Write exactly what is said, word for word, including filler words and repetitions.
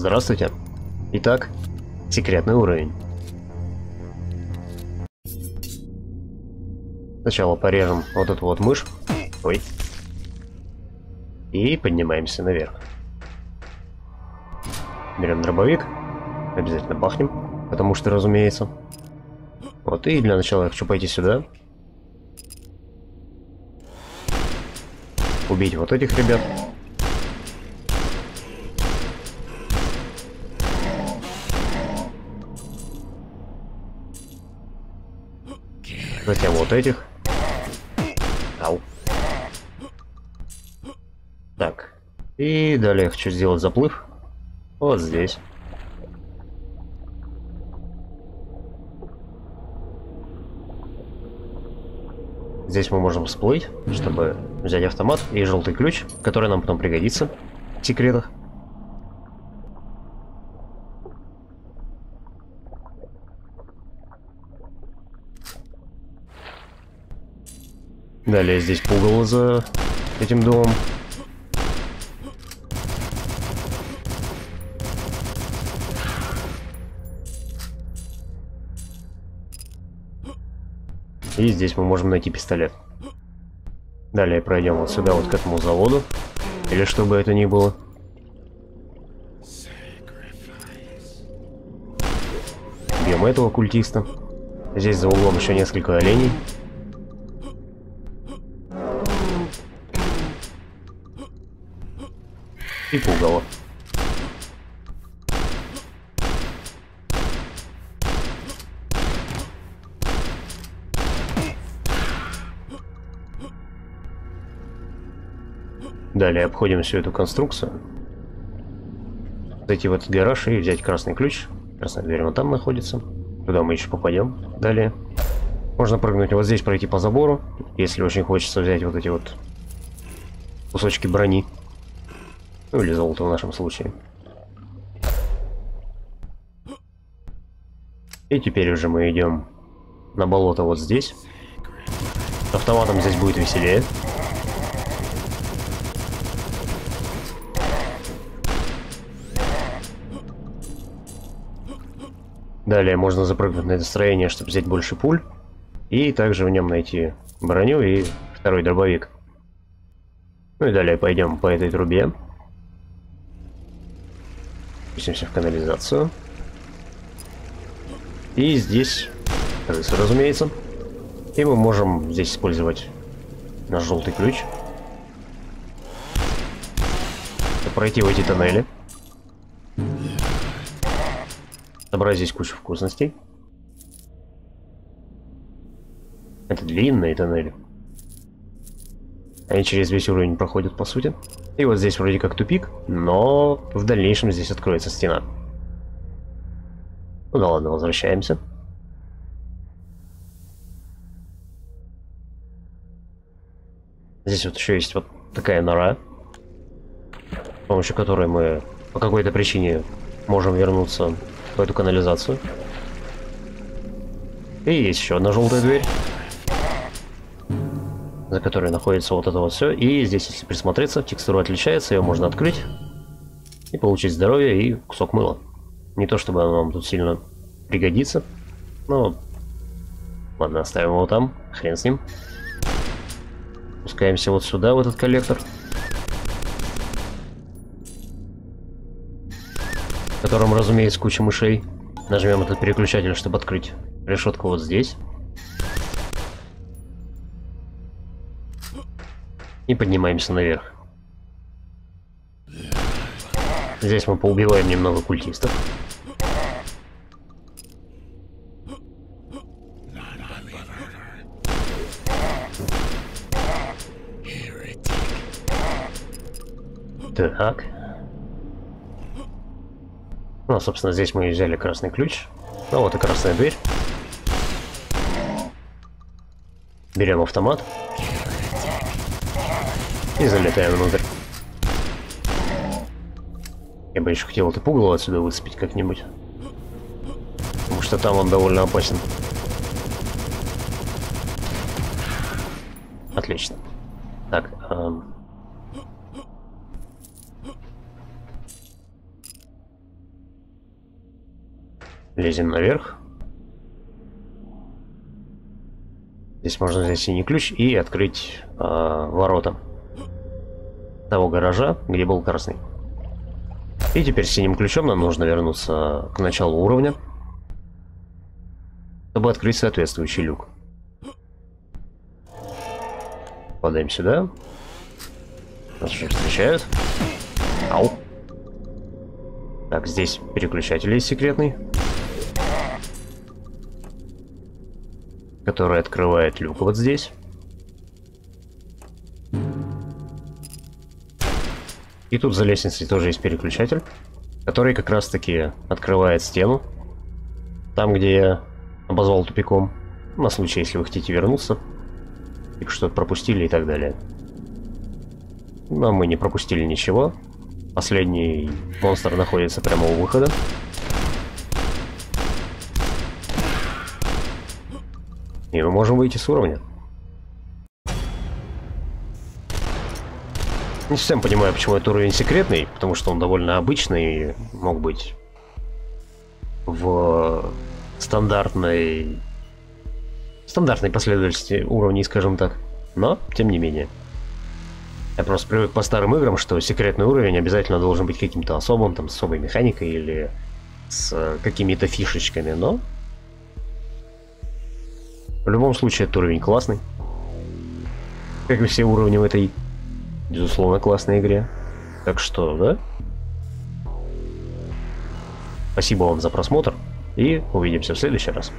Здравствуйте. Итак, секретный уровень. Сначала порежем вот эту вот мышь. Ой. И поднимаемся наверх. Берем дробовик. Обязательно бахнем. Потому что, разумеется. Вот, и для начала я хочу пойти сюда. Убить вот этих ребят. Затем вот этих. Ау. Так. И далее я хочу сделать заплыв. Вот здесь. Здесь мы можем всплыть, чтобы взять автомат и желтый ключ, который нам потом пригодится в секретах. Далее здесь пугало за этим домом. И здесь мы можем найти пистолет. Далее пройдем вот сюда, вот к этому заводу. Или что бы это ни было. Бьем этого культиста. Здесь за углом еще несколько оленей. И пугало. Далее обходим всю эту конструкцию. Зайти в этот гараж и взять красный ключ. Красная дверь вон там находится. Туда мы еще попадем. Далее. Можно прыгнуть вот здесь, пройти по забору. Если очень хочется взять вот эти вот кусочки брони. Ну или золото в нашем случае. И теперь уже мы идем на болото вот здесь. С автоматом здесь будет веселее. Далее можно запрыгнуть на это строение, чтобы взять больше пуль. И также в нем найти броню и второй дробовик. Ну и далее пойдем по этой трубе. Спустимся в канализацию. И здесь крыса, разумеется. И мы можем здесь использовать наш желтый ключ. Пройти в эти тоннели. Собрать здесь кучу вкусностей. Это длинные тоннели. Они через весь уровень проходят, по сути. И вот здесь вроде как тупик, но в дальнейшем здесь откроется стена. Ну да ладно, возвращаемся. Здесь вот еще есть вот такая нора, с помощью которой мы по какой-то причине можем вернуться в эту канализацию. И есть еще одна желтая дверь, за которой находится вот это вот все. И здесь, если присмотреться, текстура отличается, ее можно открыть и получить здоровье и кусок мыла. Не то чтобы оно нам тут сильно пригодится, но ладно, оставим его там, хрен с ним. Спускаемся вот сюда, в этот коллектор, в котором, разумеется, куча мышей. Нажмем этот переключатель, чтобы открыть решетку вот здесь. И поднимаемся наверх. Здесь мы поубиваем немного культистов. Так. Ну, собственно, здесь мы взяли красный ключ. Ну, вот и красная дверь. Берем автомат. И залетаем внутрь. Я бы еще хотел это пугало отсюда выцепить как-нибудь. Потому что там он довольно опасен. Отлично. Так. Эм... Лезем наверх. Здесь можно взять синий ключ и открыть э, ворота того гаража, где был красный. И теперь синим ключом нам нужно вернуться к началу уровня, чтобы открыть соответствующий люк. Попадаем сюда. Нас уже встречают. Ау. Так, здесь переключатель есть секретный, который открывает люк вот здесь. И тут за лестницей тоже есть переключатель, который как раз таки открывает стену, там, где я обозвал тупиком, на случай, если вы хотите вернуться, и что-то пропустили и так далее. Но мы не пропустили ничего. Последний монстр находится прямо у выхода. И мы можем выйти с уровня. Не совсем понимаю, почему этот уровень секретный, потому что он довольно обычный, мог быть в стандартной, стандартной последовательности уровней, скажем так. Но, тем не менее. Я просто привык по старым играм, что секретный уровень обязательно должен быть каким-то особым, там, с особой механикой или с какими-то фишечками, но в любом случае этот уровень классный. Как и все уровни в этой, безусловно, классной игре. Так что, да? Спасибо вам за просмотр и увидимся в следующий раз.